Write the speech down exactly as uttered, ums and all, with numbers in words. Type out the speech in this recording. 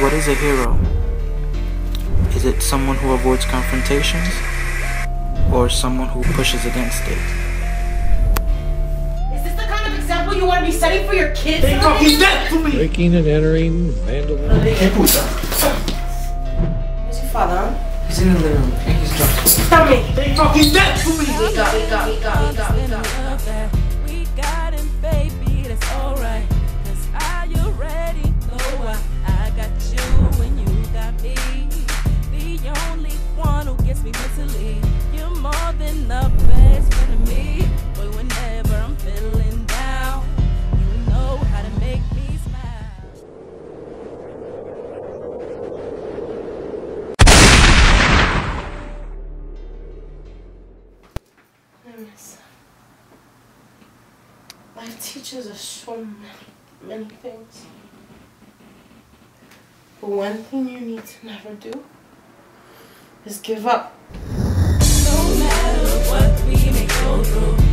What is a hero? Is it someone who avoids confrontations, or someone who pushes against it? Is this the kind of example you want to be setting for your kids? They fucking dead for me! Breaking and entering, vandalism. Where's your father? He's in the living room and he's drunk. Stop me! They fucking dead for me! We got, we got, we got, we got, we got, we got. Life teaches us so many, many things. But one thing you need to never do is give up. No matter what we may go through.